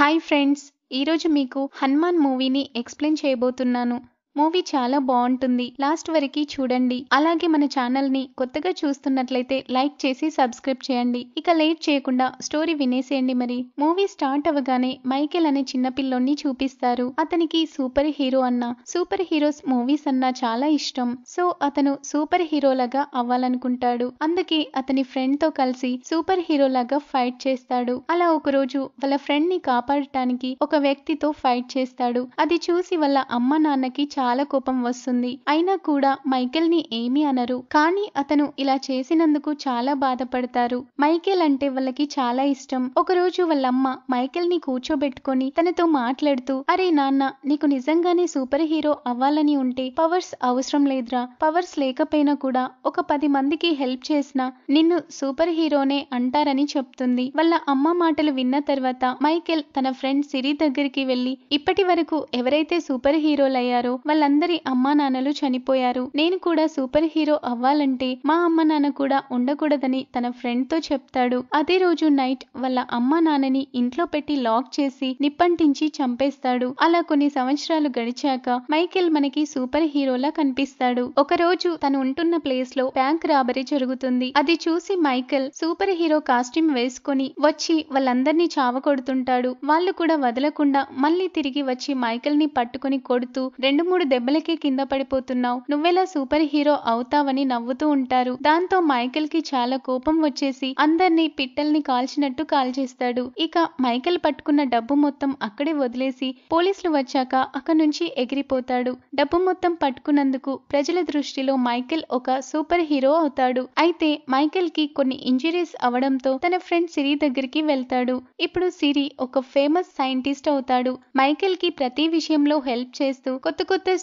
Hi friends, ఈరోజు మీకు హనుమాన్ మూవీని ఎక్స్ప్లెయిన్ చేయబోతున్నాను. మూవీ చాలా బాగుంటుంది, లాస్ట్ వరకు చూడండి. అలాగే మన ఛానల్ని కొత్తగా చూస్తున్నట్లయితే లైక్ చేసి సబ్స్క్రైబ్ చేయండి. ఇక లేట్ చేయకుండా స్టోరీ వినేసేయండి. మరి మూవీ స్టార్ట్ అవగానే మైకేల్ అనే చిన్నపిల్లోని చూపిస్తారు. అతనికి సూపర్ హీరో అన్న, సూపర్ హీరోస్ మూవీస్ అన్నా చాలా ఇష్టం. సో అతను సూపర్ హీరోలాగా అవ్వాలనుకుంటాడు. అందుకే అతని ఫ్రెండ్ తో కలిసి సూపర్ హీరోలాగా ఫైట్ చేస్తాడు. అలా ఒకరోజు వాళ్ళ ఫ్రెండ్ ని కాపాడటానికి ఒక వ్యక్తితో ఫైట్ చేస్తాడు. అది చూసి వాళ్ళ అమ్మ నాన్నకి చాలా కోపం వస్తుంది. అయినా కూడా మైకేల్ ని ఏమీ అనరు. కానీ అతను ఇలా చేసినందుకు చాలా బాధపడతారు. మైకేల్ అంటే వాళ్ళకి చాలా ఇష్టం. ఒకరోజు వాళ్ళమ్మ మైకేల్ ని కూర్చోబెట్టుకుని తనతో మాట్లాడుతూ, అరే నాన్న, నీకు నిజంగానే సూపర్ హీరో అవ్వాలని ఉంటే పవర్స్ అవసరం లేదురా. పవర్స్ లేకపోయినా కూడా ఒక 10 మందికి హెల్ప్ చేసినా నిన్ను సూపర్ హీరోనే అంటారని చెప్తుంది. వాళ్ళ అమ్మ మాటలు విన్న తర్వాత మైకేల్ తన ఫ్రెండ్ సిరి దగ్గరికి వెళ్లి, ఇప్పటి వరకు ఎవరైతే సూపర్ హీరోలయ్యారో వాళ్ళందరి అమ్మా నాన్నలు చనిపోయారు. నేను కూడా సూపర్ హీరో అవ్వాలంటే మా అమ్మ నాన్న కూడా ఉండకూడదని తన ఫ్రెండ్ తో చెప్తాడు. అదే రోజు నైట్ వాళ్ళ అమ్మా నాన్నని ఇంట్లో పెట్టి లాక్ చేసి నిప్పంటించి చంపేస్తాడు. అలా కొన్ని సంవత్సరాలు గడిచాక మైకేల్ మనకి సూపర్ హీరోలా కనిపిస్తాడు. ఒకరోజు తను ఉంటున్న ప్లేస్ లో బ్యాంక్ రాబరీ జరుగుతుంది. అది చూసి మైకేల్ సూపర్ హీరో కాస్ట్యూమ్ వేసుకుని వచ్చి వాళ్ళందరినీ చావకొడుతుంటాడు. వాళ్ళు కూడా వదలకుండా మళ్ళీ తిరిగి వచ్చి మైకేల్ ని పట్టుకుని కొడుతూ, 2-3 దెబ్బలకి కింద పడిపోతున్నావు, నువ్వెలా సూపర్ హీరో అవుతావని నవ్వుతూ ఉంటారు. దాంతో మైకేల్ కి చాలా కోపం వచ్చేసి అందరినీ పిట్టల్ని కాల్చినట్టు కాల్చేస్తాడు. ఇక మైకేల్ పట్టుకున్న డబ్బు మొత్తం అక్కడే వదిలేసి పోలీసులు వచ్చాక అక్కడి నుంచి ఎగిరిపోతాడు. డబ్బు మొత్తం పట్టుకున్నందుకు ప్రజల దృష్టిలో మైకేల్ ఒక సూపర్ హీరో అవుతాడు. అయితే మైకేల్ కి కొన్ని ఇంజరీస్ అవడంతో తన ఫ్రెండ్ సిరి దగ్గరికి వెళ్తాడు. ఇప్పుడు సిరి ఒక ఫేమస్ సైంటిస్ట్ అవుతాడు. మైకేల్ కి ప్రతి విషయంలో హెల్ప్ చేస్తూ కొత్త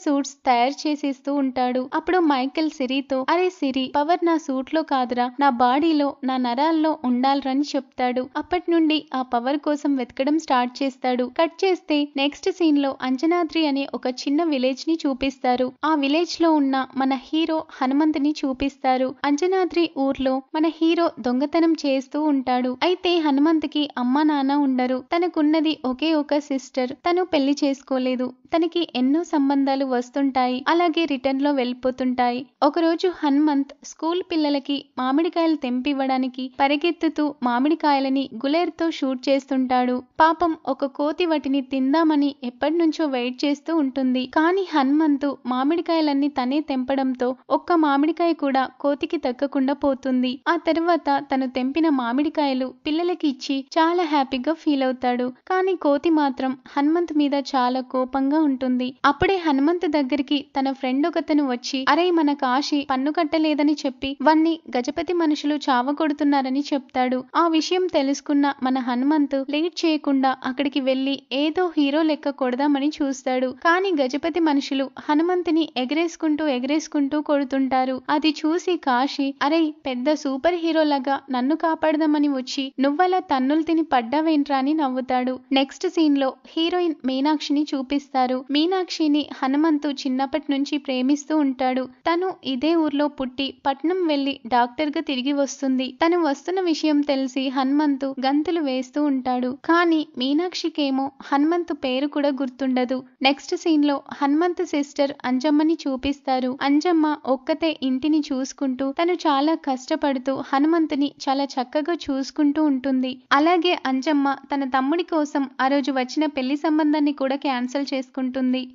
సూట్స్ తయారు చేసేస్తూ ఉంటాడు. అప్పుడు మైకేల్ సిరితో, అరే సిరి, పవర్ నా సూట్ లో కాదురా, నా బాడీలో, నా నరాల్లో ఉండాలని చెప్తాడు. అప్పటి నుండి ఆ పవర్ కోసం వెతకడం స్టార్ట్ చేస్తాడు. కట్ చేస్తే నెక్స్ట్ సీన్ లో అంజనాద్రి అనే ఒక చిన్న విలేజ్ ని చూపిస్తారు. ఆ విలేజ్ లో ఉన్న మన హీరో హనుమంత్ ని చూపిస్తారు. అంజనాద్రి ఊర్లో మన హీరో దొంగతనం చేస్తూ ఉంటాడు. అయితే హనుమంత్ కి అమ్మ నాన్న ఉండరు. తనకున్నది ఒకే ఒక సిస్టర్. తను పెళ్లి చేసుకోలేదు. తనకి ఎన్నో సంబంధాలు వస్తుంటాయి, అలాగే రిటర్న్ లో వెళ్ళిపోతుంటాయి. ఒకరోజు హనుమంత్ స్కూల్ పిల్లలకి మామిడికాయలు తెంపివ్వడానికి పరిగెత్తుతూ మామిడికాయలని గులేర్తో షూట్ చేస్తుంటాడు. పాపం ఒక కోతి వాటిని తిందామని ఎప్పటి నుంచో వెయిట్ చేస్తూ ఉంటుంది. కానీ హనుమంతు మామిడికాయలన్నీ తనే తెంపడంతో ఒక్క మామిడికాయ కూడా కోతికి తగ్గకుండా పోతుంది. ఆ తర్వాత తను తెంపిన మామిడికాయలు పిల్లలకి ఇచ్చి చాలా హ్యాపీగా ఫీల్ అవుతాడు. కానీ కోతి మాత్రం హనుమంత్ మీద చాలా కోపంగా ఉంటుంది. అప్పుడే హనుమంత్ దగ్గరికి తన ఫ్రెండ్ ఒకతను వచ్చి, అరే మన కాశీ పన్ను కట్టలేదని చెప్పి వాణ్ణి గజపతి మనుషులు చావకొడుతున్నారని చెప్తాడు. ఆ విషయం తెలుసుకున్న మన హనుమంత్ లేట్ చేయకుండా అక్కడికి వెళ్లి ఏదో హీరో లెక్క కొడదామని చూస్తాడు. కానీ గజపతి మనుషులు హనుమంతుని ఎగరేసుకుంటూ కొడుతుంటారు. అది చూసి కాశీ, అరే పెద్ద సూపర్ హీరో లాగా నన్ను కాపాడదామని వచ్చి నువ్వలా తన్నులు తిని పడ్డావేంట్రా అని నవ్వుతాడు. నెక్స్ట్ సీన్ లో హీరోయిన్ మీనాక్షిని చూపిస్తారు. మీనాక్షిని హనుమంతు చిన్నప్పటి నుంచి ప్రేమిస్తూ ఉంటాడు. తను ఇదే ఊర్లో పుట్టి పట్నం వెళ్లి డాక్టర్ గా తిరిగి వస్తుంది. తను వస్తున్న విషయం తెలిసి హనుమంతు గంతులు వేస్తూ ఉంటాడు. కానీ మీనాక్షికేమో హనుమంతు పేరు కూడా గుర్తుండదు. నెక్స్ట్ సీన్ లో హనుమంత్ సిస్టర్ అంజమ్మని చూపిస్తారు. అంజమ్మ ఒక్కతే ఇంటిని చూసుకుంటూ తను చాలా కష్టపడుతూ హనుమంతుని చాలా చక్కగా చూసుకుంటూ ఉంటుంది. అలాగే అంజమ్మ తన తమ్ముడి కోసం ఆ రోజు వచ్చిన పెళ్లి సంబంధాన్ని కూడా క్యాన్సిల్ చేసుకుంటుంది.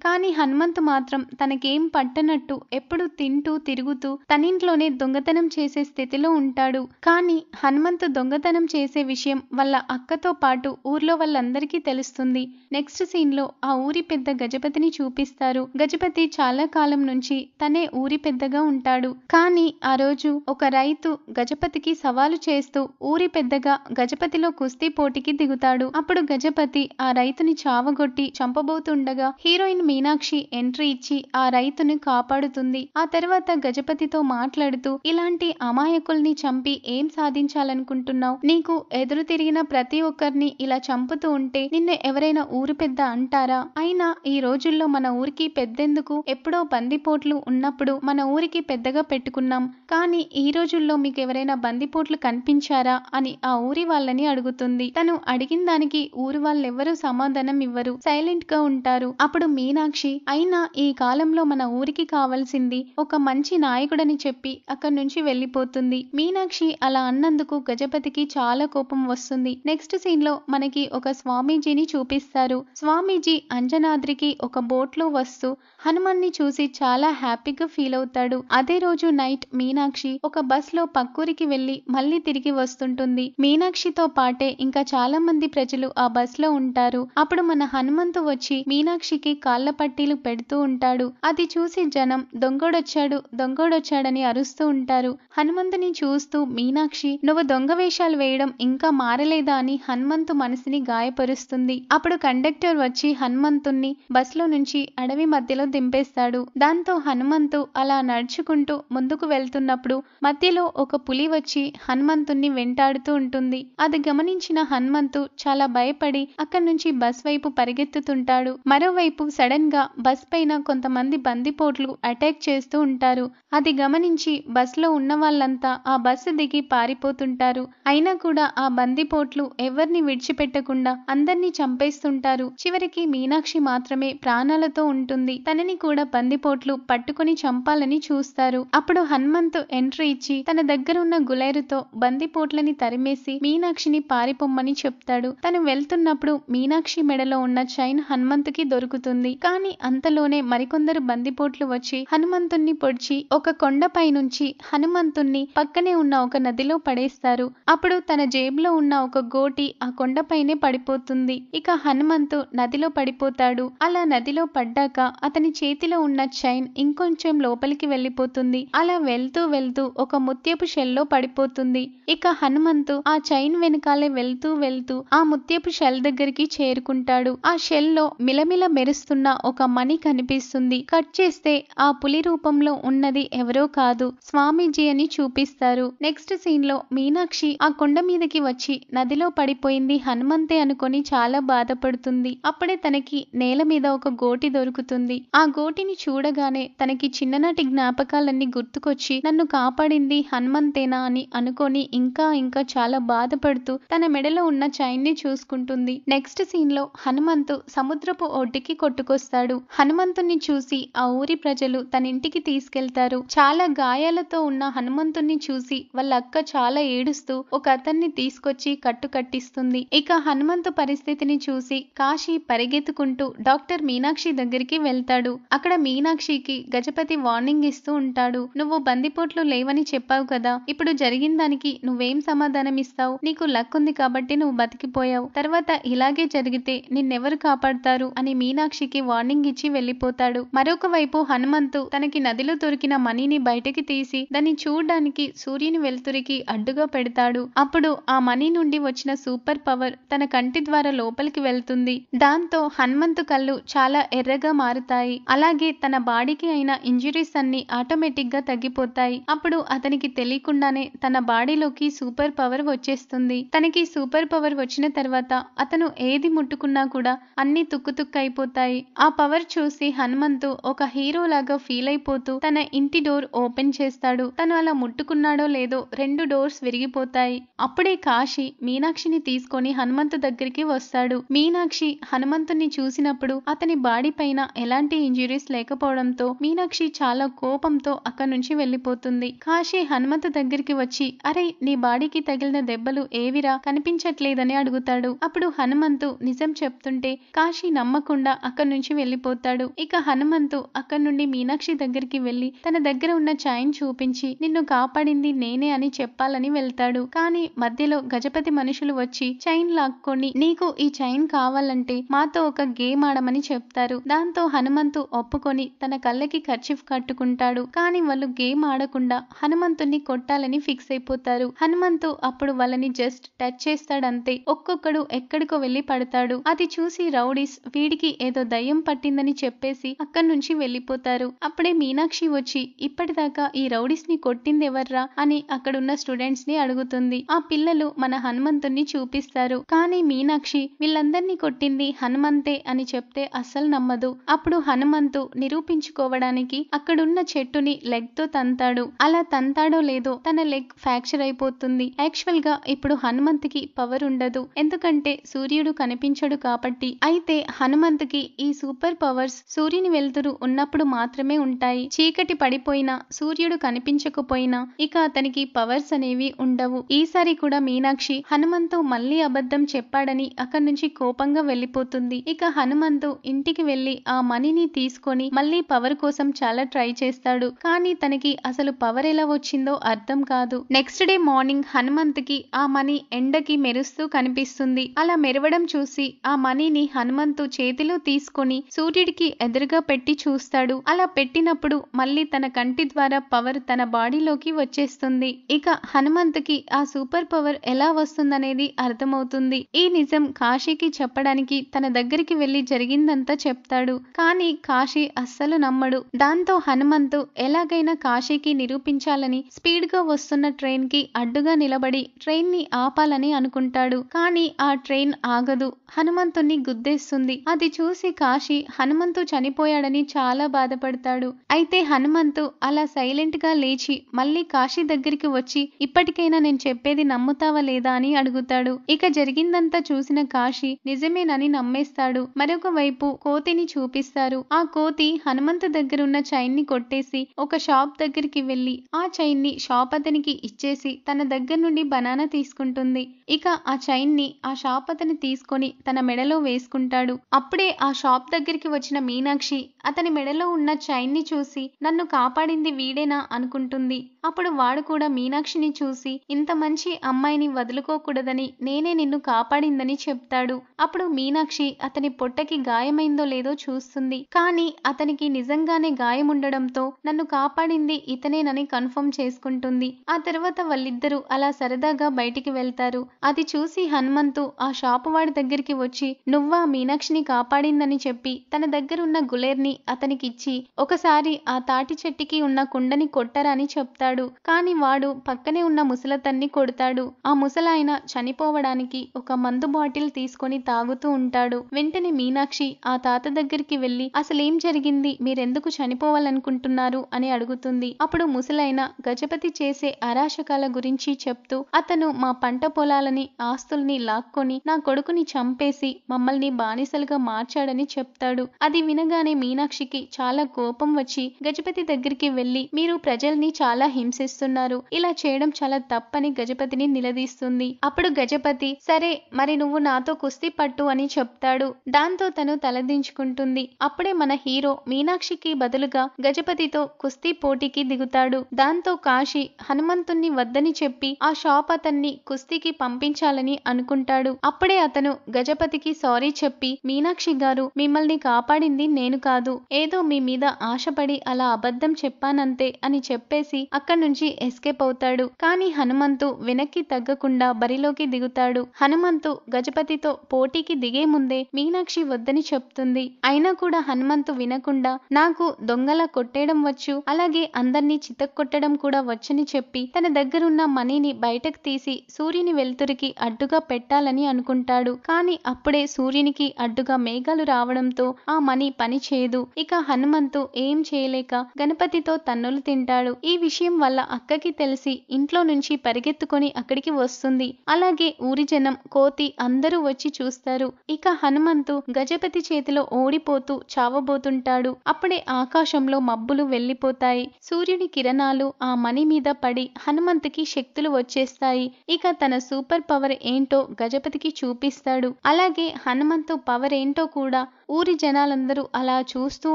కానీ హనుమంత్ మాత్రం తనకేం పట్టనట్టు ఎప్పుడు తింటూ తిరుగుతూ తనింట్లోనే దొంగతనం చేసే స్థితిలో ఉంటాడు. కానీ హనుమంత్ దొంగతనం చేసే విషయం వాళ్ళ అక్కతో పాటు ఊర్లో వాళ్ళందరికీ తెలుస్తుంది. నెక్స్ట్ సీన్ లో ఆ ఊరి పెద్ద గజపతిని చూపిస్తారు. గజపతి చాలా కాలం నుంచి తనే ఊరి పెద్దగా ఉంటాడు. కానీ ఆ రోజు ఒక రైతు గజపతికి సవాలు చేస్తూ ఊరి పెద్దగా గజపతిలో కుస్తీ పోటీకి దిగుతాడు. అప్పుడు గజపతి ఆ రైతుని చావగొట్టి చంపబోతుండగా హీరోయిన్ మీనాక్షి ఎంట్రీ ఇచ్చి ఆ రైతును కాపాడుతుంది. ఆ తర్వాత గజపతితో మాట్లాడుతూ, ఇలాంటి అమాయకుల్ని చంపి ఏం సాధించాలనుకుంటున్నావు? నీకు ఎదురు తిరిగిన ప్రతి ఒక్కరిని ఇలా చంపుతూ ఉంటే నిన్ను ఎవరైనా ఊరు పెద్ద అంటారా? అయినా ఈ రోజుల్లో మన ఊరికి పెద్దెందుకు? ఎప్పుడో బందిపోట్లు ఉన్నప్పుడు మన ఊరికి పెద్దగా పెట్టుకున్నాం, కానీ ఈ రోజుల్లో మీకు ఎవరైనా బందిపోట్లు కనిపించారా అని ఆ ఊరి వాళ్ళని అడుగుతుంది. తను అడిగిన దానికి ఊరు వాళ్ళెవ్వరూ సమాధానం ఇవ్వరు, సైలెంట్ గా ఉంటారు. అప్పుడు మీనాక్షి, అయినా ఈ కాలంలో మన ఊరికి కావాల్సింది ఒక మంచి నాయకుడని చెప్పి అక్కడి నుంచి వెళ్ళిపోతుంది. మీనాక్షి అలా అన్నందుకు గజపతికి చాలా కోపం వస్తుంది. నెక్స్ట్ సీన్ లో మనకి ఒక స్వామీజీని చూపిస్తారు. స్వామీజీ అంజనాద్రికి ఒక బోట్ లో వస్తూ హనుమాన్ని చూసి చాలా హ్యాపీగా ఫీల్ అవుతాడు. అదే రోజు నైట్ మీనాక్షి ఒక బస్ లో పక్కూరికి వెళ్లి మళ్ళీ తిరిగి వస్తుంటుంది. మీనాక్షితో పాటే ఇంకా చాలా మంది ప్రజలు ఆ బస్ లో ఉంటారు. అప్పుడు మన హనుమంతు వచ్చి మీనాక్షికి కాళ్ల పట్టీలు పెడుతూ ఉంటాడు. అది చూసి జనం దొంగోడొచ్చాడు దొంగోడొచ్చాడని అరుస్తూ ఉంటారు. హనుమంతుని చూస్తూ మీనాక్షి, నువ్వు దొంగ వేషాలు వేయడం ఇంకా మారలేదా అని హనుమంతు మనసుని గాయపరుస్తుంది. అప్పుడు కండక్టర్ వచ్చి హనుమంతుణ్ణి బస్ లో నుంచి అడవి మధ్యలో దింపేస్తాడు. దాంతో హనుమంతు అలా నడుచుకుంటూ ముందుకు వెళ్తున్నప్పుడు మధ్యలో ఒక పులి వచ్చి హనుమంతుణ్ణి వెంటాడుతూ ఉంటుంది. అది గమనించిన హనుమంతు చాలా భయపడి అక్కడి నుంచి బస్ వైపు పరిగెత్తుతుంటాడు. మరోవైపు సడన్ గా బస్ పైన కొంతమంది బందిపోట్లు అటాక్ చేస్తూ ఉంటారు. అది గమనించి బస్ లో ఉన్న వాళ్ళంతా ఆ బస్సు దిగి పారిపోతుంటారు. అయినా కూడా ఆ బందిపోట్లు ఎవరిని విడిచిపెట్టకుండా అందరినీ చంపేస్తుంటారు. చివరికి మీనాక్షి మాత్రమే ప్రాణాలతో ఉంటుంది. తనని కూడా బందిపోట్లు పట్టుకుని చంపాలని చూస్తారు. అప్పుడు హనుమంతు ఎంట్రీ ఇచ్చి తన దగ్గరున్న గులేరుతో బందిపోట్లని తరిమేసి మీనాక్షిని పారిపోమ్మని చెప్తాడు. తను వెళ్తున్నప్పుడు మీనాక్షి మెడలో ఉన్న చైన్ హనుమంతుకి దొరుకుతుంది. కానీ అంతలోనే మరికొందరు బందిపోట్లు వచ్చి హనుమంతుణ్ణి పొడిచి ఒక కొండపై నుంచి హనుమంతుణ్ణి పక్కనే ఉన్న ఒక నదిలో పడేస్తారు. అప్పుడు తన జేబులో ఉన్న ఒక గోటి ఆ కొండపైనే పడిపోతుంది. ఇక హనుమంతు నదిలో పడిపోతాడు. అలా నదిలో పడ్డాక అతని చేతిలో ఉన్న చైన్ ఇంకొంచెం లోపలికి వెళ్ళిపోతుంది. అలా వెళ్తూ వెళ్తూ ఒక ముత్యపు షెల్లో పడిపోతుంది. ఇక హనుమంతు ఆ చైన్ వెనకాలే వెళ్తూ వెళ్తూ ఆ ముత్యపు షెల్ దగ్గరికి చేరుకుంటాడు. ఆ షెల్లో మిలమిల మెరుస్తున్న ఒక మణి కనిపిస్తుంది. కట్ చేస్తే ఆ పులి రూపంలో ఉన్నది ఎవరో కాదు, స్వామీజీ అని చూపిస్తారు. నెక్స్ట్ సీన్ లో మీనాక్షి ఆ కొండ మీదకి వచ్చి నదిలో పడిపోయింది హనుమంతే అనుకొని చాలా బాధపడుతుంది. అప్పుడే తనకి నేల మీద ఒక గోటి దొరుకుతుంది. ఆ గోటిని చూడగానే తనకి చిన్ననాటి జ్ఞాపకాలన్నీ గుర్తుకొచ్చి నన్ను కాపాడింది హనుమంతేనా అని అనుకొని ఇంకా ఇంకా చాలా బాధపడుతూ తన మెడలో ఉన్న చైన్ ని చూసుకుంటుంది. నెక్స్ట్ సీన్ లో హనుమంతు సముద్రపు ఒడ్డుకి కొట్టుకొస్తాడు. హనుమంతుని చూసి ఆ ఊరి ప్రజలు తన ఇంటికి తీసుకెళ్తారు. చాలా గాయాలతో ఉన్న హనుమంతుణ్ణి చూసి వాళ్ళ అక్క చాలా ఏడుస్తూ ఒక అతన్ని తీసుకొచ్చి కట్టు కట్టిస్తుంది. ఇక హనుమంతు పరిస్థితిని చూసి కాశీ పరిగెత్తుకుంటూ డాక్టర్ మీనాక్షి దగ్గరికి వెళ్తాడు. అక్కడ మీనాక్షికి గజపతి వార్నింగ్ ఇస్తూ ఉంటాడు. నువ్వు బందిపోట్లు లేవని చెప్పావు కదా, ఇప్పుడు జరిగిన దానికి నువ్వేం సమాధానం ఇస్తావు? నీకు లక్ ఉంది కాబట్టి నువ్వు బతికిపోయావు, తర్వాత ఇలాగే జరిగితే నిన్నెవరు కాపాడుతారు అని మీనాక్షికి వార్నింగ్ ఇచ్చి వెళ్లిపోతాడు. మరొక వైపు హనుమంతు తనకి నదిలో దొరికిన మనీని బయటకి తీసి దాన్ని చూడడానికి సూర్యుని వెలుతురికి అడ్డుగా పెడతాడు. అప్పుడు ఆ మణి నుండి వచ్చిన సూపర్ పవర్ తన కంటి ద్వారా లోపలికి వెళ్తుంది. దాంతో హనుమంతు కళ్ళు చాలా ఎర్రగా మారుతాయి. అలాగే తన బాడీకి అయిన ఇంజురీస్ అన్ని ఆటోమేటిక్ గా తగ్గిపోతాయి. అప్పుడు అతనికి తెలియకుండానే తన బాడీలోకి సూపర్ పవర్ వచ్చేస్తుంది. తనకి సూపర్ పవర్ వచ్చిన తర్వాత అతను ఏది ముట్టుకున్నా కూడా అన్ని తుక్కుతుక్కు అయిపోతాయి. ఆ పవర్ చూసి హనుమంతు ఒక హీరో లాగా ఫీల్ అయిపోతూ తన ఇంటి డోర్ ఓపెన్ చేస్తాడు. తను అలా ముట్టుకున్నాడో లేదో రెండు డోర్స్ విరిగిపోతాయి. అప్పుడే కాశీ మీనాక్షిని తీసుకొని హనుమంతు దగ్గరికి వస్తాడు. మీనాక్షి హనుమంతుని చూసినప్పుడు అతని బాడీ పైన ఎలాంటి ఇంజురీస్ లేకపోవడంతో మీనాక్షి చాలా కోపంతో అక్కడి నుంచి వెళ్లిపోతుంది. కాశీ హనుమంతు దగ్గరికి వచ్చి, అరే నీ బాడీకి తగిలిన దెబ్బలు ఏవిరా కనిపించట్లేదని అడుగుతాడు. అప్పుడు హనుమంతు నిజం చెప్తుంటే కాశీ నమ్మకుండా అక్కడి నుంచి వెళ్లిపోతాడు. ఇక హనుమంతు అక్కడి నుండి మీనాక్షి దగ్గరికి వెళ్లి తన దగ్గర ఉన్న చైన్ చూపించి నిన్ను కాపాడింది నేనే అని చెప్పాలని వెళ్తాడు. కానీ మధ్యలో గజపతి మనుషులు వచ్చి చైన్ లాక్కొని నీకు ఈ చైన్ కావాలంటే మాతో ఒక గేమ్ ఆడమని చెప్తారు. దాంతో హనుమంతు ఒప్పుకొని తన కళ్ళకి కర్చీఫ్ కట్టుకుంటాడు. కానీ వాళ్ళు గేమ్ ఆడకుండా హనుమంతుని కొట్టాలని ఫిక్స్ అయిపోతారు. హనుమంతు అప్పుడు వాళ్ళని జస్ట్ టచ్ చేస్తాడంతే. ఒక్కొక్కడు ఎక్కడికో వెళ్లి పడతాడు. అది చూసి రౌడీస్ వీడికి ఏదో దయ్యం పట్టిందని చెప్పేసి అక్కడి నుంచి వెళ్ళిపోతారు. అప్పుడే మీనాక్షి వచ్చి ఇప్పటిదాకా ఈ రౌడీస్ ని కొట్టిందెవర్రా అని అక్కడున్న స్టూడెంట్స్ ని అడుగుతుంది. ఆ పిల్లలు మన హనుమంతుణ్ణి చూపిస్తారు. కానీ మీనాక్షి వీళ్ళందరినీ కొట్టింది హనుమంతే అని చెప్తే అస్సలు నమ్మదు. అప్పుడు హనుమంతు నిరూపించుకోవడానికి అక్కడున్న చెట్టుని లెగ్ తో తంతాడు. అలా తంతాడో లేదో తన లెగ్ ఫ్రాక్చర్ అయిపోతుంది. యాక్చువల్ గా ఇప్పుడు హనుమంతుకి పవర్ ఉండదు, ఎందుకంటే సూర్యుడు కనిపించడు కాబట్టి. అయితే హనుమంతుకి ఈ సూపర్ పవర్స్ సూర్యుని వెలుతురు ఉన్నప్పుడు మాత్రమే ఉంటాయి. చీకటి పడిపోయినా సూర్యుడు కనిపించకపోయినా ఇక అతనికి పవర్స్ అనేవి ఉండవు. ఈసారి కూడా మీనాక్షి హనుమంతు మళ్ళీ అబద్ధం చెప్పాడని అక్కడి నుంచి కోపంగా వెళ్ళిపోతుంది. ఇక హనుమంతు ఇంటికి వెళ్లి ఆ మనీని తీసుకొని మళ్ళీ పవర్ కోసం చాలా ట్రై చేస్తాడు. కానీ తనకి అసలు పవర్ ఎలా వచ్చిందో అర్థం కాదు. నెక్స్ట్ డే మార్నింగ్ హనుమంతుకి ఆ మనీ ఎండకి మెరుస్తూ కనిపిస్తుంది. అలా మెరవడం చూసి ఆ మనీని హనుమంతు చేతిలో తీసుకొని సూర్యుడికి ఎదురుగా పెట్టి చూస్తాడు. అలా పెట్టినప్పుడు మళ్ళీ తన కంటి ద్వారా పవర్ తన బాడీలోకి వచ్చేస్తుంది. ఇక హనుమంతుకి ఆ సూపర్ పవర్ ఎలా వస్తుందనేది అర్థమవుతుంది. ఈ నిజం కాశీకి చెప్పడానికి తన దగ్గరికి వెళ్లి జరిగిందంతా చెప్తాడు. కానీ కాశీ అస్సలు నమ్మడు. దాంతో హనుమంతు ఎలాగైనా కాశీకి నిరూపించాలని స్పీడ్ గా వస్తున్న ట్రైన్ కి అడ్డుగా నిలబడి ట్రైన్ ని ఆపాలని అనుకుంటాడు. కానీ ఆ ట్రైన్ ఆగదు, హనుమంతుని గుద్దేస్తుంది. అది చూసి కాశీ హనుమంతు చనిపోయాడని చాలా బాధపడతాడు. అయితే హనుమంతు అలా సైలెంట్ గా లేచి మళ్ళీ కాశీ దగ్గరికి వచ్చి ఇప్పటికైనా నేను చెప్పేది నమ్ముతావా లేదా అని అడుగుతాడు. ఇక జరిగిందంతా చూసిన కాశీ నిజమేనని నమ్మేస్తాడు. మరొక వైపు కోతిని చూపిస్తారు. ఆ కోతి హనుమంతు దగ్గరున్న చైన్ ని కొట్టేసి ఒక షాప్ దగ్గరికి వెళ్లి ఆ చైన్ ని షాప్ అతనికి ఇచ్చేసి తన దగ్గర నుండి బనానా తీసుకుంటుంది. ఇక ఆ చైన్ ని ఆ షాప్ అతను తీసుకొని తన మెడలో వేసుకుంటాడు. అప్పుడే ఆ షాప్ దగ్గరికి వచ్చిన మీనాక్షి అతని మెడలో ఉన్న చైన్ ని చూసి నన్ను కాపాడింది వీడేనా అనుకుంటుంది. అప్పుడు వాడు కూడా మీనాక్షిని చూసి ఇంత మంచి అమ్మాయిని వదులుకోకూడదని నేనే నిన్ను కాపాడిందని చెప్తాడు. అప్పుడు మీనాక్షి అతని పొట్టకి గాయమైందో లేదో చూస్తుంది. కానీ అతనికి నిజంగానే గాయముండడంతో నన్ను కాపాడింది ఇతనేనని కన్ఫర్మ్ చేసుకుంటుంది. ఆ తర్వాత వాళ్ళిద్దరూ అలా సరదాగా బయటికి వెళ్తారు. అది చూసి హనుమంతు ఆ షాపు వాడి దగ్గరికి వచ్చి నువ్వా మీనాక్షిని కాపాడిందని చెప్పి తన దగ్గరున్న గులేర్ని అతనికిచ్చి ఒకసారి ఆ తాటి చెట్టుకి ఉన్న కుండని కొట్టరని చెప్తాడు. కాని వాడు పక్కనే ఉన్న ముసలతన్ని కొడతాడు. ఆ ముసలాయన చనిపోవడానికి ఒక మందు బాటిల్ తీసుకొని తాగుతూ ఉంటాడు. వెంటనే మీనాక్షి ఆ తాత దగ్గరికి వెళ్లి అసలేం జరిగింది, మీరెందుకు చనిపోవాలనుకుంటున్నారు అని అడుగుతుంది. అప్పుడు ముసలాయన గజపతి చేసే అరాచకాల గురించి చెప్తూ అతను మా పంట పొలాలని ఆస్తుల్ని లాక్కొని నా కొడుకుని చంపేసి మమ్మల్ని బానిసలుగా మార్చాడని చెప్తాడు. అది వినగానే మీనాక్షికి చాలా కోపం వచ్చి గజపతి దగ్గరికి వెళ్లి మీరు ప్రజల్ని చాలా హింసిస్తున్నారు, ఇలా చేయడం చాలా తప్పని గజపతిని నిలదీస్తుంది. అప్పుడు గజపతి సరే మరి నువ్వు నాతో కుస్తీ పట్టు అని చెప్తాడు. దాంతో తను తలదించుకుంటుంది. అప్పుడే మన హీరో మీనాక్షికి బదులుగా గజపతితో కుస్తీ పోటీకి దిగుతాడు. దాంతో కాశీ హనుమంతుణ్ణి వద్దని చెప్పి ఆ షాప్ అతన్ని కుస్తీకి పంపించాలని అనుకుంటాడు. అప్పుడే అతను గజపతికి సారీ చెప్పి మీనాక్షి గారు మిమ్మల్ని కాపాడింది నేను కాదు, ఏదో మీ మీద ఆశపడి అలా అబద్ధం చెప్పానంతే అని చెప్పేసి అక్కడి నుంచి ఎస్కేప్ అవుతాడు. కానీ హనుమంతు వెనక్కి తగ్గకుండా బరిలోకి దిగుతాడు. హనుమంతు గజపతితో పోటీకి దిగే ముందే మీనాక్షి వద్దని చెప్తుంది. అయినా కూడా హనుమంతు వినకుండా నాకు దొంగలా కొట్టేయడం వచ్చు, అలాగే అందరినీ చితక్కొట్టడం కూడా వచ్చని చెప్పి తన దగ్గరున్న మనీని బయటకు తీసి సూర్యుని వెలుతురికి అడ్డుగా పెట్టాలని అనుకుంటాడు. కానీ అప్పుడే సూర్యునికి అడ్డుగా మేఘాలు రావడంతో ఆ మనీ పని చేయదు. ఇక హనుమంతు ఏం చేయలేక గణపతితో తన్నులు తింటాడు. ఈ విషయం వల్ల అక్కకి తెలిసి ఇంట్లో నుంచి పరిగెత్తుకొని అక్కడికి వస్తుంది. అలాగే ఊరి జనం కోతి అందరూ వచ్చి చూస్తారు. ఇక హనుమంతు గజపతి చేతిలో ఓడిపోతూ చావబోతుంటాడు. అప్పుడే ఆకాశంలో మబ్బులు వెళ్లిపోతాయి. సూర్యుని కిరణాలు ఆ మణి మీద పడి హనుమంతుకి శక్తులు వచ్చేస్తాయి. ఇక తన సూపర్ పవర్ ఏంటో గజపతికి చూపిస్తాడు. అలాగే హనుమంతు పవర్ ఏంటో కూడా ఊరి జనాలందరూ అలా చూస్తూ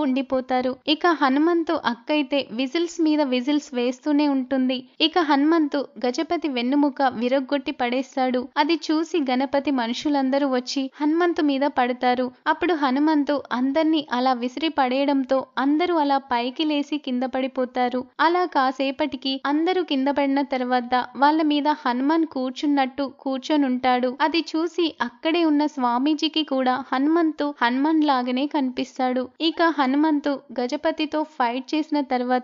ఉండిపోతారు. ఇక హనుమంతు అక్కయితే విజిల్స్ మీద విజిల్స్ వేస్తూ చేస్తూనే ఉంటుంది. ఇక హనుమంతు గజపతి వెన్నుముక విరగ్గొట్టి పడేస్తాడు. అది చూసి గణపతి మనుషులందరూ వచ్చి హనుమంతు మీద పడతారు. అప్పుడు హనుమంతు అందరినీ అలా విసిరి పడేయడంతో అందరూ అలా పైకి లేసి కింద పడిపోతారు. అలా కాసేపటికి అందరూ కింద పడిన తర్వాత వాళ్ళ మీద హనుమాన్ కూర్చున్నట్టు కూర్చొనుంటాడు. అది చూసి అక్కడే ఉన్న స్వామీజీకి కూడా హనుమంతు హనుమాన్ లాగానే కనిపిస్తాడు. ఇక హనుమంతు గజపతితో ఫైట్ చేసిన తర్వాత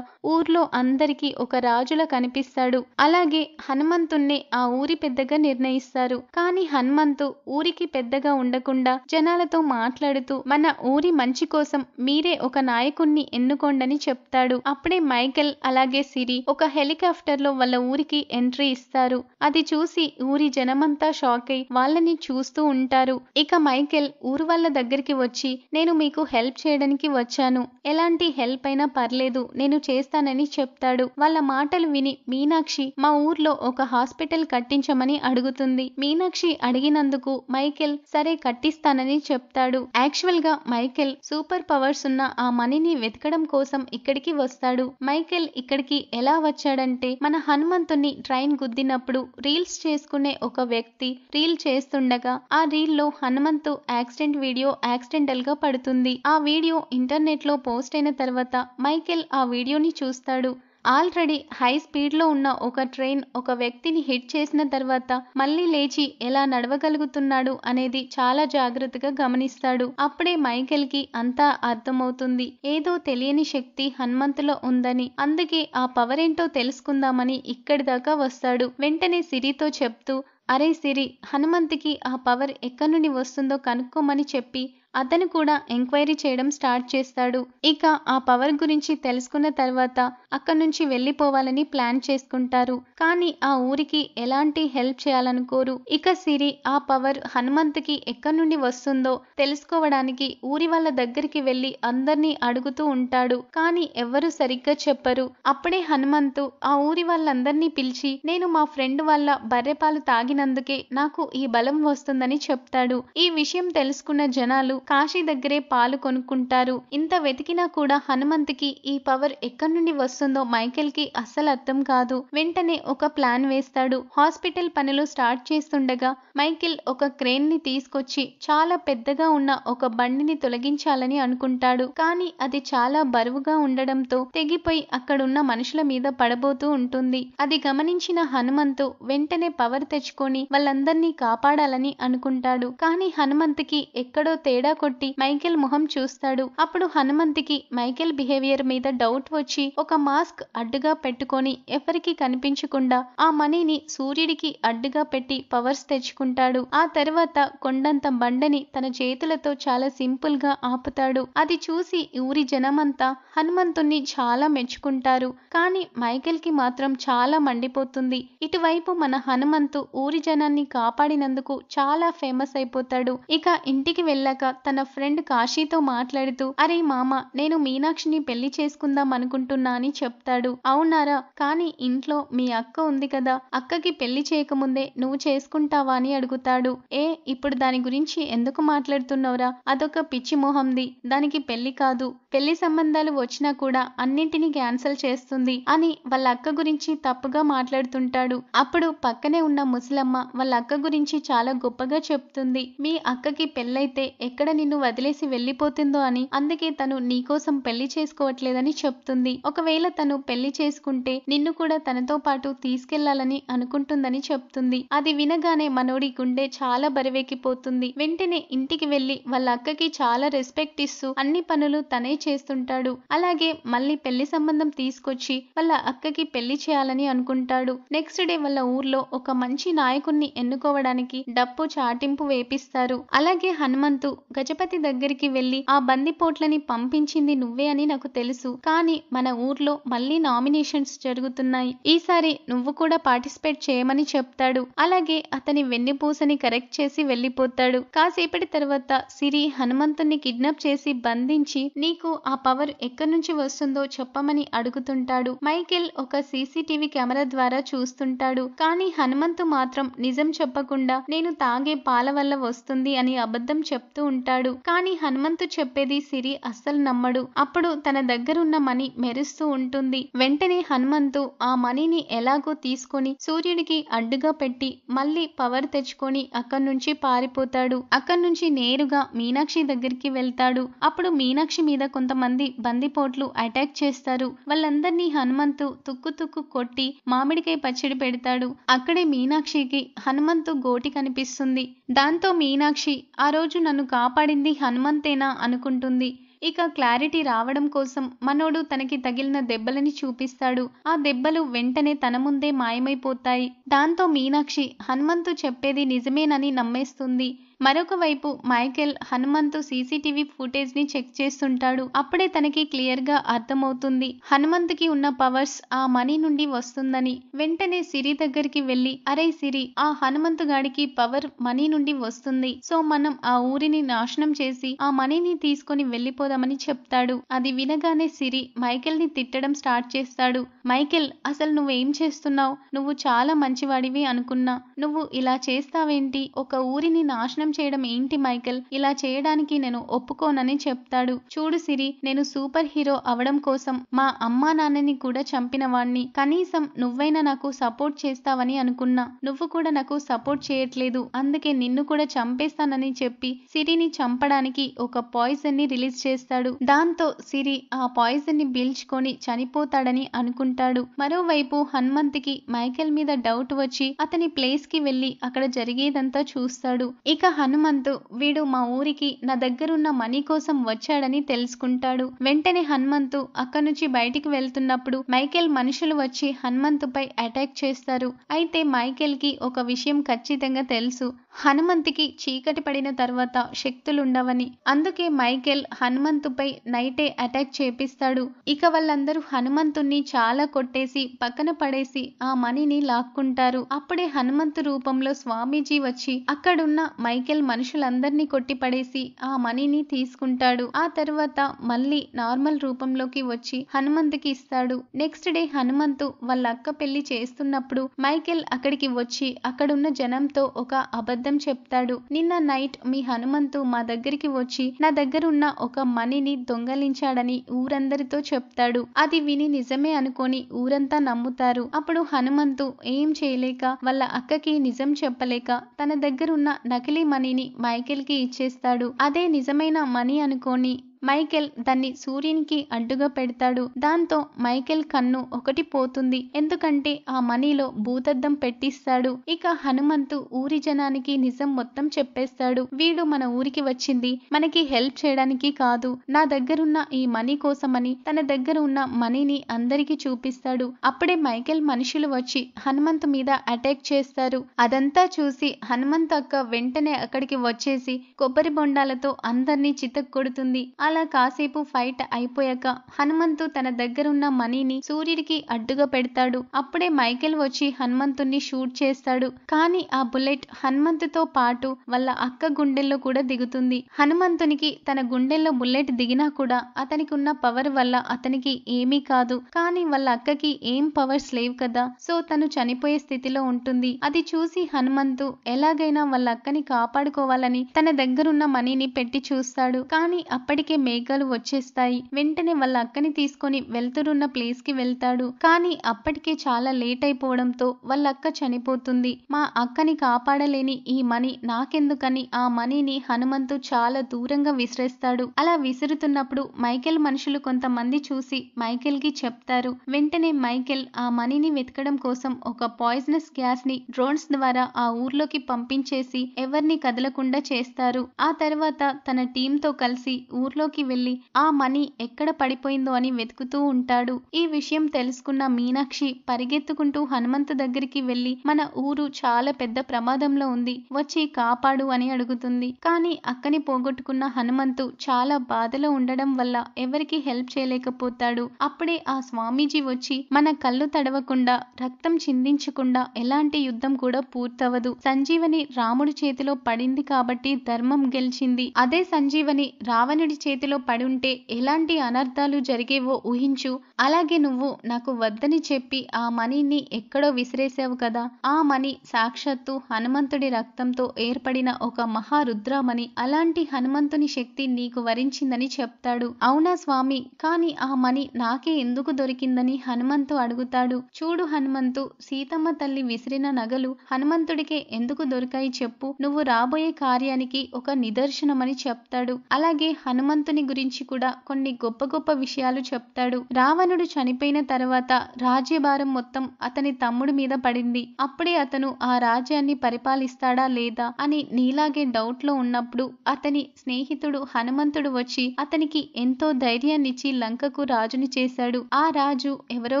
ఊర్లో అందరికీ ఒక రాజులా కనిపిస్తాడు. అలాగే హనుమంతుణ్ణి ఆ ఊరి పెద్దగా నిర్ణయిస్తారు. కానీ హనుమంతు ఊరికి పెద్దగా ఉండకుండా జనాలతో మాట్లాడుతూ మన ఊరి మంచి కోసం మీరే ఒక నాయకుణ్ణి ఎన్నుకోండని చెప్తాడు. అప్పుడే మైకేల్ అలాగే సిరి ఒక హెలికాప్టర్ లో వాళ్ళ ఊరికి ఎంట్రీ ఇస్తారు. అది చూసి ఊరి జనమంతా షాక్ అయి వాళ్ళని చూస్తూ ఉంటారు. ఇక మైకేల్ ఊరు వాళ్ళ దగ్గరికి వచ్చి నేను మీకు హెల్ప్ చేయడానికి వచ్చాను, ఎలాంటి హెల్ప్ అయినా పర్లేదు నేను చేస్తానని చెప్తాడు. వాళ్ళ మాటలు విని మీనాక్షి మా ఊర్లో ఒక హాస్పిటల్ కట్టించమని అడుగుతుంది. మీనాక్షి అడిగినందుకు మైకేల్ సరే కట్టిస్తానని చెప్తాడు. యాక్చువల్ గా మైకేల్ సూపర్ పవర్స్ ఉన్న ఆ మనిని వెతకడం కోసం ఇక్కడికి వస్తాడు. మైకేల్ ఇక్కడికి ఎలా వచ్చాడంటే మన హనుమంతుని ట్రైన్ గుద్దినప్పుడు రీల్స్ చేసుకునే ఒక వ్యక్తి రీల్ చేస్తుండగా ఆ రీల్ లో హనుమంతు యాక్సిడెంట్ వీడియో యాక్సిడెంటల్ గా పడుతుంది. ఆ వీడియో ఇంటర్నెట్ లో పోస్ట్ అయిన తర్వాత మైకేల్ ఆ వీడియోని చూస్తాడు. ఆల్రెడీ హై స్పీడ్లో ఉన్న ఒక ట్రైన్ ఒక వ్యక్తిని హిట్ చేసిన తర్వాత మళ్ళీ లేచి ఎలా నడవగలుగుతున్నాడు అనేది చాలా జాగ్రత్తగా గమనిస్తాడు. అప్పుడే మైకేల్ కి అంతా అర్థమవుతుంది. ఏదో తెలియని శక్తి హనుమంతులో ఉందని, అందుకే ఆ పవర్ ఏంటో తెలుసుకుందామని ఇక్కడి దాకా వస్తాడు. వెంటనే సిరితో చెప్తూ అరే సిరి, హనుమంతుకి ఆ పవర్ ఎక్కడి నుండి వస్తుందో కనుక్కోమని చెప్పి అతను కూడా ఎంక్వైరీ చేయడం స్టార్ట్ చేస్తాడు. ఇక ఆ పవర్ గురించి తెలుసుకున్న తర్వాత అక్కడి నుంచి వెళ్ళిపోవాలని ప్లాన్ చేసుకుంటారు. కానీ ఆ ఊరికి ఎలాంటి హెల్ప్ చేయాలనుకోరు. ఇక సిరి ఆ పవర్ హనుమంతుకి ఎక్కడి నుండి వస్తుందో తెలుసుకోవడానికి ఊరి వాళ్ళ దగ్గరికి వెళ్ళి అందరినీ అడుగుతూ ఉంటాడు. కానీ ఎవ్వరూ సరిగ్గా చెప్పరు. అప్పుడే హనుమంతు ఆ ఊరి వాళ్ళందరినీ పిలిచి నేను మా ఫ్రెండ్ వాళ్ళ బర్రెపాలు తాగినందుకే నాకు ఈ బలం వస్తుందని చెప్తాడు. ఈ విషయం తెలుసుకున్న జనాలు కాశీ దగ్గరే పాలు కొనుక్కుంటారు. ఇంత వెతికినా కూడా హనుమంతుకి ఈ పవర్ ఎక్కడి నుండి వస్తుందో మైకేల్ కి అస్సలు అర్థం కాదు. వెంటనే ఒక ప్లాన్ వేస్తాడు. హాస్పిటల్ పనులు స్టార్ట్ చేస్తుండగా మైకేల్ ఒక క్రేన్ ని తీసుకొచ్చి చాలా పెద్దగా ఉన్న ఒక బండిని తొలగించాలని అనుకుంటాడు. కానీ అది చాలా బరువుగా ఉండడంతో తెగిపోయి అక్కడున్న మనుషుల మీద పడబోతూ ఉంటుంది. అది గమనించిన హనుమంతు వెంటనే పవర్ తెచ్చుకొని వాళ్ళందరినీ కాపాడాలని అనుకుంటాడు. కానీ హనుమంతుకి ఎక్కడో తేడా కొట్టి మైకేల్ మొహం చూస్తాడు. అప్పుడు హనుమంతుకి మైకేల్ బిహేవియర్ మీద డౌట్ వచ్చి ఒక మాస్క్ అడ్డుగా పెట్టుకొని ఎవరికి కనిపించకుండా ఆ మణిని సూర్యుడికి అడ్డుగా పెట్టి పవర్స్ తెచ్చుకుంటాడు. ఆ తర్వాత కొండంత బండని తన చేతులతో చాలా సింపుల్ గా ఆపుతాడు. అది చూసి ఊరి జనమంతా హనుమంతుణ్ణి చాలా మెచ్చుకుంటారు. కానీ మైకేల్ కి మాత్రం చాలా మండిపోతుంది. ఇటువైపు మన హనుమంతు ఊరి జనాన్ని కాపాడినందుకు చాలా ఫేమస్ అయిపోతాడు. ఇక ఇంటికి వెళ్ళాక తన ఫ్రెండ్ కాశీతో మాట్లాడుతూ అరే మామ, నేను మీనాక్షిని పెళ్లి చేసుకుందాం అనుకుంటున్నా అని చెప్తాడు. అవునారా, కానీ ఇంట్లో మీ అక్క ఉంది కదా, అక్కకి పెళ్లి చేయకముందే నువ్వు చేసుకుంటావా అని అడుగుతాడు. ఏ ఇప్పుడు దాని గురించి ఎందుకు మాట్లాడుతున్నావురా, అదొక పిచ్చి మోహంది, దానికి పెళ్లి కాదు, పెళ్లి సంబంధాలు వచ్చినా కూడా అన్నింటినీ క్యాన్సిల్ చేస్తుంది అని వాళ్ళ అక్క గురించి తప్పుగా మాట్లాడుతుంటాడు. అప్పుడు పక్కనే ఉన్న ముసలమ్మ వాళ్ళ అక్క గురించి చాలా గొప్పగా చెప్తుంది. మీ అక్కకి పెళ్ళైతే ఎక్కడ నిన్ను వదిలేసి వెళ్ళిపోతుందో అని, అందుకే తను నీకోసం పెళ్లి చేసుకోవట్లేదని చెప్తుంది. ఒకవేళ తను పెళ్లి చేసుకుంటే నిన్ను కూడా తనతో పాటు తీసుకెళ్లాలని అనుకుంటుందని చెప్తుంది. అది వినగానే మనోడి గుండె చాలా బరువెక్కిపోతుంది. వెంటనే ఇంటికి వెళ్లి వాళ్ళ అక్కకి చాలా రెస్పెక్ట్ ఇస్తూ అన్ని పనులు తనే చేస్తుంటాడు. అలాగే మళ్ళీ పెళ్లి సంబంధం తీసుకొచ్చి వాళ్ళ అక్కకి పెళ్లి చేయాలని అనుకుంటాడు. నెక్స్ట్ డే వాళ్ళ ఊర్లో ఒక మంచి నాయకుణ్ణి ఎన్నుకోవడానికి డప్పు చాటింపు వేపిస్తారు. అలాగే హనుమంతు గజపతి దగ్గరికి వెళ్లి ఆ బందిపోట్లని పంపించింది నువ్వే అని నాకు తెలుసు, కానీ మన ఊర్లో మళ్ళీ నామినేషన్స్ జరుగుతున్నాయి, ఈసారి నువ్వు కూడా పార్టిసిపేట్ చేయమని చెప్తాడు. అలాగే అతని వెన్నుపూసని కరెక్ట్ చేసి వెళ్ళిపోతాడు. కాసేపటి తర్వాత సిరి హనుమంతుణ్ణి కిడ్నాప్ చేసి బంధించి నీకు ఆ పవర్ ఎక్కడి నుంచి వస్తుందో చెప్పమని అడుగుతుంటాడు. మైకేల్ ఒక సీసీటీవీ కెమెరా ద్వారా చూస్తుంటాడు. కానీ హనుమంతు మాత్రం నిజం చెప్పకుండా నేను తాగే పాల వల్ల వస్తుంది అని అబద్ధం చెప్తూ ఉంటాడు. ఉంటాడు. కానీ హనుమంతు చెప్పేది సిరి అస్సలు నమ్మడు. అప్పుడు తన దగ్గరున్న మణి మెరుస్తూ ఉంటుంది. వెంటనే హనుమంతు ఆ మణిని ఎలాగో తీసుకొని సూర్యుడికి అడ్డుగా పెట్టి మళ్ళీ పవర్ తెచ్చుకొని అక్కడి నుంచి పారిపోతాడు. అక్కడి నుంచి నేరుగా మీనాక్షి దగ్గరికి వెళ్తాడు. అప్పుడు మీనాక్షి మీద కొంతమంది బందిపోట్లు అటాక్ చేస్తారు. వాళ్ళందరినీ హనుమంతు తుక్కు తుక్కు కొట్టి మామిడికాయ పచ్చడి పెడతాడు. అక్కడే మీనాక్షికి హనుమంతు గోటి కనిపిస్తుంది. దాంతో మీనాక్షి ఆ రోజు నన్ను కాపాడింది హనుమంతేనా అనుకుంటుంది. ఇక క్లారిటీ రావడం కోసం మనోడు తనకి తగిలిన దెబ్బలని చూపిస్తాడు. ఆ దెబ్బలు వెంటనే తన ముందే మాయమైపోతాయి. దాంతో మీనాక్షి హనుమంతు చెప్పేది నిజమేనని నమ్మేస్తుంది. మరొక వైపు మైకేల్ హనుమంతు సీసీటీవీ ఫుటేజ్ ని చెక్ చేస్తుంటాడు. అప్పుడే తనకి క్లియర్ గా అర్థమవుతుంది హనుమంతుకి ఉన్న పవర్స్ ఆ మనీ నుండి వస్తుందని. వెంటనే సిరి దగ్గరికి వెళ్లి, అరే సిరి, ఆ హనుమంతు గాడికి పవర్ మనీ నుండి వస్తుంది, సో మనం ఆ ఊరిని నాశనం చేసి ఆ మనీని తీసుకొని వెళ్లిపోదామని చెప్తాడు. అది వినగానే సిరి మైకేల్ ని తిట్టడం స్టార్ట్ చేస్తాడు. మైకేల్, అసలు నువ్వేం చేస్తున్నావు? నువ్వు చాలా మంచివాడివి అనుకున్నా, నువ్వు ఇలా చేస్తావేంటి? ఒక ఊరిని నాశనం చేయడం ఏంటి మైకేల్? ఇలా చేయడానికి నేను ఒప్పుకోనని చెప్తాడు. చూడు సిరి, నేను సూపర్ హీరో అవడం కోసం మా అమ్మా నాన్నని కూడా చంపిన వాణ్ణి. కనీసం నువ్వైనా నాకు సపోర్ట్ చేస్తావని అనుకున్నా, నువ్వు కూడా నాకు సపోర్ట్ చేయట్లేదు. అందుకే నిన్ను కూడా చంపేస్తానని చెప్పి సిరిని చంపడానికి ఒక పాయిజన్ ని రిలీజ్ చేస్తాడు. దాంతో సిరి ఆ పాయిజన్ ని పీల్చుకొని చనిపోతాడని అనుకుంటాడు. మరోవైపు హనుమంతుకి మైకేల్ మీద డౌట్ వచ్చి అతని ప్లేస్ కి వెళ్లి అక్కడ జరిగేదంతా చూస్తాడు. ఇక హనుమంతు వీడు మా ఊరికి నా దగ్గరున్న మనీ కోసం వచ్చాడని తెలుసుకుంటాడు. వెంటనే హనుమంతు అక్కడి నుంచి బయటికి వెళ్తున్నప్పుడు మైకేల్ మనుషులు వచ్చి హనుమంతుపై అటాక్ చేస్తారు. అయితే మైకేల్ కి ఒక విషయం ఖచ్చితంగా తెలుసు, హనుమంతుకి చీకటి పడిన తర్వాత శక్తులుండవని. అందుకే మైకేల్ హనుమంతుపై నైటే అటాక్ చేపిస్తాడు. ఇక వాళ్ళందరూ హనుమంతుణ్ణి చాలా కొట్టేసి పక్కన పడేసి ఆ మనీని లాక్కుంటారు. అప్పుడే హనుమంతు రూపంలో స్వామీజీ వచ్చి అక్కడున్న మైకేల్ మనుషులందరినీ కొట్టి పడేసి ఆ మనీని తీసుకుంటాడు. ఆ తర్వాత మళ్ళీ నార్మల్ రూపంలోకి వచ్చి హనుమంతుకి ఇస్తాడు. నెక్స్ట్ డే హనుమంతు వాళ్ళ అక్క పెళ్లి చేస్తున్నప్పుడు మైకేల్ అక్కడికి వచ్చి అక్కడున్న జనంతో ఒక అబద్ధం చెప్తాడు. నిన్న నైట్ మీ హనుమంతు మా దగ్గరికి వచ్చి నా దగ్గర ఉన్న ఒక మనీని దొంగలించాడని ఊరందరితో చెప్తాడు. అది విని నిజమే అనుకొని ఊరంతా నమ్ముతారు. అప్పుడు హనుమంతు ఏం చేయలేక వాళ్ళ అక్కకి నిజం చెప్పలేక తన దగ్గరున్న నకిలీ మనీని మైకేల్ కి ఇచ్చేస్తాడు. అదే నిజమైన మనీ అనుకోని మైకేల్ దాన్ని సూర్యునికి అడ్డుగా పెడతాడు. దాంతో మైకేల్ కన్ను ఒకటి పోతుంది, ఎందుకంటే ఆ మనీలో భూతద్దం పెట్టిస్తాడు. ఇక హనుమంతు ఊరి జనానికి నిజం మొత్తం చెప్పేస్తాడు. వీడు మన ఊరికి వచ్చింది మనకి హెల్ప్ చేయడానికి కాదు, నా దగ్గరున్న ఈ మనీ కోసమని తన దగ్గర ఉన్న మనీని అందరికీ చూపిస్తాడు. అప్పుడే మైకేల్ మనుషులు వచ్చి హనుమంతు మీద అటాక్ చేస్తారు. అదంతా చూసి హనుమంతు అక్క వెంటనే అక్కడికి వచ్చేసి కొబ్బరి బొండాలతో అందరినీ చితక్కొడుతుంది. అలా కాసేపు ఫైట్ అయిపోయాక హనుమంతు తన దగ్గరున్న మనీని సూర్యుడికి అడ్డుగా పెడతాడు. అప్పుడే మైకేల్ వచ్చి హనుమంతుని షూట్ చేస్తాడు. కానీ ఆ బుల్లెట్ హనుమంతుతో పాటు వాళ్ళ అక్క గుండెల్లో కూడా దిగుతుంది. హనుమంతునికి తన గుండెల్లో బుల్లెట్ దిగినా కూడా అతనికి ఉన్న పవర్ వల్ల అతనికి ఏమీ కాదు. కానీ వాళ్ళ అక్కకి ఏం పవర్స్ లేవు కదా, సో తను చనిపోయే స్థితిలో ఉంటుంది. అది చూసి హనుమంతు ఎలాగైనా వాళ్ళ అక్కని కాపాడుకోవాలని తన దగ్గరున్న మనీని పెట్టి చూస్తాడు. కానీ అప్పటికే మేఘాలు వచ్చేస్తాయి. వెంటనే వాళ్ళ అక్కని తీసుకొని వెళ్తురున్న ప్లేస్ కి వెళ్తాడు. కానీ అప్పటికే చాలా లేట్ అయిపోవడంతో వాళ్ళ అక్క చనిపోతుంది. మా అక్కని కాపాడలేని ఈ మనీ నాకెందుకని ఆ మనీని హనుమంతు చాలా దూరంగా విసిరేస్తాడు. అలా విసురుతున్నప్పుడు మైకేల్ మనుషులు కొంతమంది చూసి మైకేల్ కి చెప్తారు. వెంటనే మైకేల్ ఆ మనీని వెతకడం కోసం ఒక పాయిజనస్ గ్యాస్ ని డ్రోన్స్ ద్వారా ఆ ఊర్లోకి పంపించేసి ఎవరిని కదలకుండా చేస్తారు. ఆ తర్వాత తన టీమ్ తో కలిసి ఊర్లో వెళ్లి ఆ మనీ ఎక్కడ పడిపోయిందో అని వెతుకుతూ ఉంటాడు. ఈ విషయం తెలుసుకున్న మీనాక్షి పరిగెత్తుకుంటూ హనుమంతు దగ్గరికి వెళ్లి మన ఊరు చాలా పెద్ద ప్రమాదంలో ఉంది, వచ్చి కాపాడు అని అడుగుతుంది. కానీ అక్కని పోగొట్టుకున్న హనుమంతు చాలా బాధలో ఉండడం వల్ల ఎవరికి హెల్ప్ చేయలేకపోతాడు. అప్పుడే ఆ స్వామీజీ వచ్చి మన కళ్ళు తడవకుండా రక్తం చిందించకుండా ఎలాంటి యుద్ధం కూడా పూర్తవదు. సంజీవని రాముడి చేతిలో పడింది కాబట్టి ధర్మం గెలిచింది. అదే సంజీవని రావణుడి చేతిలో చేతిలో పడి ఉంటే ఎలాంటి అనర్థాలు జరిగేవో ఊహించు. అలాగే నువ్వు నాకు వద్దని చెప్పి ఆ మనీని ఎక్కడో విసిరేసావు కదా, ఆ మణి సాక్షాత్తు హనుమంతుడి రక్తంతో ఏర్పడిన ఒక మహారుద్రమణి. అలాంటి హనుమంతుని శక్తి నీకు వరించిందని చెప్తాడు. అవునా స్వామి, కాని ఆ మణి నాకే ఎందుకు దొరికిందని హనుమంతు అడుగుతాడు. చూడు హనుమంతు, సీతమ్మ తల్లి విసిరిన నగలు హనుమంతుడికే ఎందుకు దొరికాయి చెప్పు, నువ్వు రాబోయే కార్యానికి ఒక నిదర్శనమని చెప్తాడు. అలాగే హనుమంతుని గురించి కూడా కొన్ని గొప్ప గొప్ప విషయాలు చెప్తాడు. రావణుడు చనిపోయిన తర్వాత రాజ్యభారం మొత్తం అతని తమ్ముడి మీద పడింది. అప్పుడే అతను ఆ రాజ్యాన్ని పరిపాలిస్తాడా లేదా అని నీలాగే డౌట్ లో ఉన్నప్పుడు అతని స్నేహితుడు హనుమంతుడు వచ్చి అతనికి ఎంతో ధైర్యాన్నిచ్చి లంకకు రాజుని చేశాడు. ఆ రాజు ఎవరో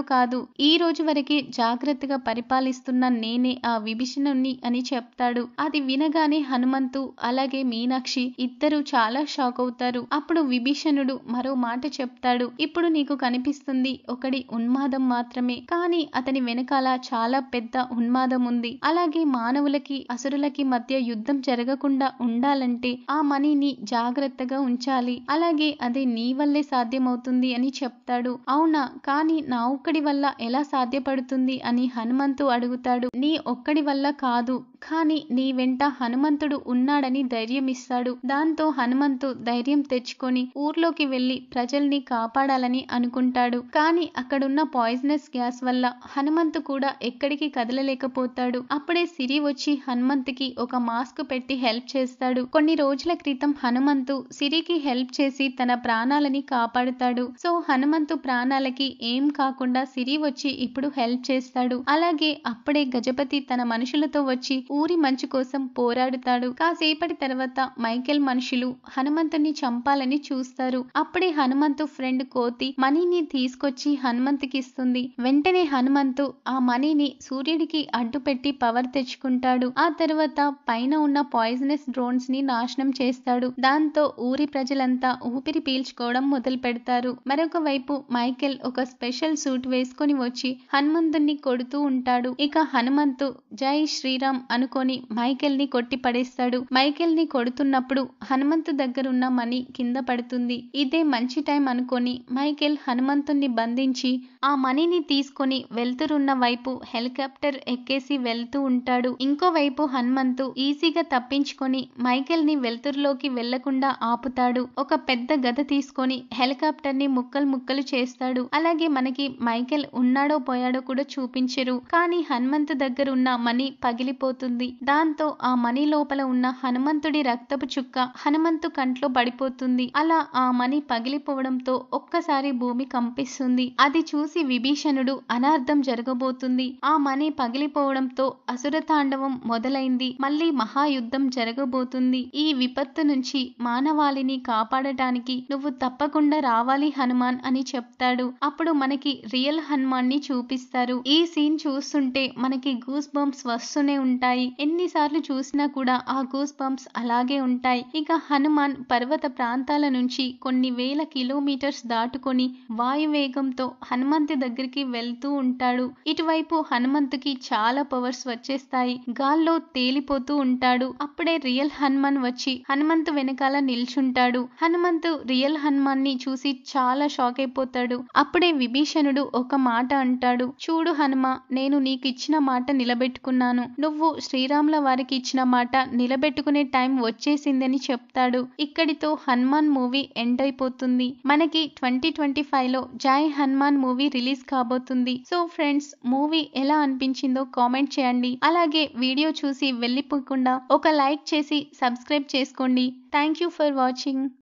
కాదు, ఈ రోజు వరకే జాగ్రత్తగా పరిపాలిస్తున్న నేనే ఆ విభీషణుణ్ణి అని చెప్తాడు. అది వినగానే హనుమంతు అలాగే మీనాక్షి ఇద్దరు చాలా షాక్ అవుతారు. అప్పుడు విభీషణుడు మరో మాట చెప్తాడు. ఇప్పుడు నీకు కనిపిస్తుంది ఒకడి ఉన్మాదం మాత్రమే, కానీ అతని వెనకాల చాలా పెద్ద ఉన్మాదం ఉంది. అలాగే మానవులకి అసురులకి మధ్య యుద్ధం జరగకుండా ఉండాలంటే ఆ మణిని జాగ్రత్తగా ఉంచాలి, అలాగే అది నీ వల్లే సాధ్యమవుతుంది అని చెప్తాడు. అవునా, కానీ నా ఒక్కడి వల్ల ఎలా సాధ్యపడుతుంది అని హనుమంతు అడుగుతాడు. నీ ఒక్కడి వల్ల కాదు, కానీ నీ వెంట హనుమంతుడు ఉన్నాడని ధైర్యం ఇస్తాడు. దాంతో హనుమంతు ధైర్యం తెచ్చుకొని ఊర్లోకి వెళ్లి ప్రజల్ని కాపాడాలని అనుకుంటాడు. కానీ అక్కడున్న పాయిజనస్ గ్యాస్ వల్ల హనుమంతు కూడా ఎక్కడికి కదలలేకపోతాడు. అప్పుడే సిరి వచ్చి హనుమంతుకి ఒక మాస్క్ పెట్టి హెల్ప్ చేస్తాడు. కొన్ని రోజుల క్రితం హనుమంతు సిరికి హెల్ప్ చేసి తన ప్రాణాలని కాపాడుతాడు. సో హనుమంతు ప్రాణాలకి ఏం కాకుండా సిరి వచ్చి ఇప్పుడు హెల్ప్ చేస్తాడు. అలాగే అప్పుడే గజపతి తన మనుషులతో వచ్చి ఊరి మంచి కోసం పోరాడుతాడు. కాసేపటి తర్వాత మైకేల్ మనుషులు హనుమంతుని చంపాలని చూస్తారు. అప్పుడే హనుమంతు ఫ్రెండ్ కోతి మనీని తీసుకొచ్చి హనుమంతుకి ఇస్తుంది. వెంటనే హనుమంతు ఆ మనీని సూర్యుడికి అడ్డుపెట్టి పవర్ తెచ్చుకుంటాడు. ఆ తర్వాత పైన ఉన్న పాయిజనస్ డ్రోన్స్ ని నాశనం చేస్తాడు. దాంతో ఊరి ప్రజలంతా ఊపిరి పీల్చుకోవడం మొదలు పెడతారు. మరొక వైపు మైకేల్ ఒక స్పెషల్ సూట్ వేసుకొని వచ్చి హనుమంతుణ్ణి కొడుతూ ఉంటాడు. ఇక హనుమంతు జై శ్రీరామ్ అనుకొని మైకేల్ ని కొట్టి పడేస్తాడు. మైకేల్ ని కొడుతున్నప్పుడు హనుమంతు దగ్గరున్న మణి కింద పడుతుంది. ఇదే మంచి టైం అనుకొని మైకేల్ హనుమంతుణ్ణి బంధించి ఆ మణిని తీసుకొని వెళ్తురున్న వైపు హెలికాప్టర్ ఎక్కేసి వెళ్తూ ఉంటాడు. ఇంకోవైపు హనుమంతు ఈజీగా తప్పించుకొని మైకేల్ ని వెళ్తురులోకి వెళ్లకుండా ఆపుతాడు. ఒక పెద్ద గద తీసుకొని హెలికాప్టర్ ని ముక్కలు ముక్కలు చేస్తాడు. అలాగే మనకి మైకేల్ ఉన్నాడో పోయాడో కూడా చూపించరు. కానీ హనుమంతు దగ్గర ఉన్న మణి పగిలిపోతుంది. దాంతో ఆ మణి లోపల ఉన్న హనుమంతుడి రక్తపు చుక్క హనుమంతు కంట్లో పడిపోతుంది. అలా ఆ మణి పగిలిపోవడంతో ఒక్కసారి భూమి కంపిస్తుంది. అది చూసి విభీషణుడు అనార్థం జరగబోతుంది, ఆ మణి పగిలిపోవడంతో అసురతాండవం మొదలైంది, మళ్లీ మహాయుద్ధం జరగబోతుంది, ఈ విపత్తు నుంచి మానవాళిని కాపాడటానికి నువ్వు తప్పకుండా రావాలి హనుమాన్ అని చెప్తాడు. అప్పుడు మనకి రియల్ హనుమాన్ ని చూపిస్తారు. ఈ సీన్ చూస్తుంటే మనకి గూస్ బంప్స్ వస్తూనే ఉంటాయి. ఎన్నిసార్లు చూసినా కూడా ఆ గూస్ బంప్స్ అలాగే ఉంటాయి. ఇక హనుమాన్ పర్వత ప్రాంతాల నుంచి కొన్ని వేల కిలోమీటర్స్ దాటుకొని వాయువేగంతో హనుమంతు దగ్గరికి వెళ్తూ ఉంటాడు. ఇటువైపు హనుమంతుకి చాలా పవర్స్ వచ్చేస్తాయి, గాల్లో తేలిపోతూ ఉంటాడు. అప్పుడే రియల్ హనుమాన్ వచ్చి హనుమంతు వెనకాల నిల్చుంటాడు. హనుమంతు రియల్ హనుమాన్ ని చూసి చాలా షాక్ అయిపోతాడు. అప్పుడే విభీషణుడు ఒక మాట అంటాడు. చూడు హనుమ, నేను నీకిచ్చిన మాట నిలబెట్టుకున్నాను, నువ్వు శ్రీరాముల వారికి ఇచ్చిన మాట నిలబెట్టుకునే టైం వచ్చేసిందని చెప్తాడు. ఇక్కడితో హనుమాన్ మూవీ ఎండ్ అయిపోతుంది. మనకి 2025 లో జై హనుమాన్ మూవీ రిలీజ్ కాబోతుంది. సో ఫ్రెండ్స్, మూవీ ఎలా అనిపించిందో కామెంట్ చేయండి. అలాగే వీడియో చూసి వెళ్ళిపోకుండా ఒక లైక్ చేసి సబ్స్క్రైబ్ చేసుకోండి. Thank you for watching.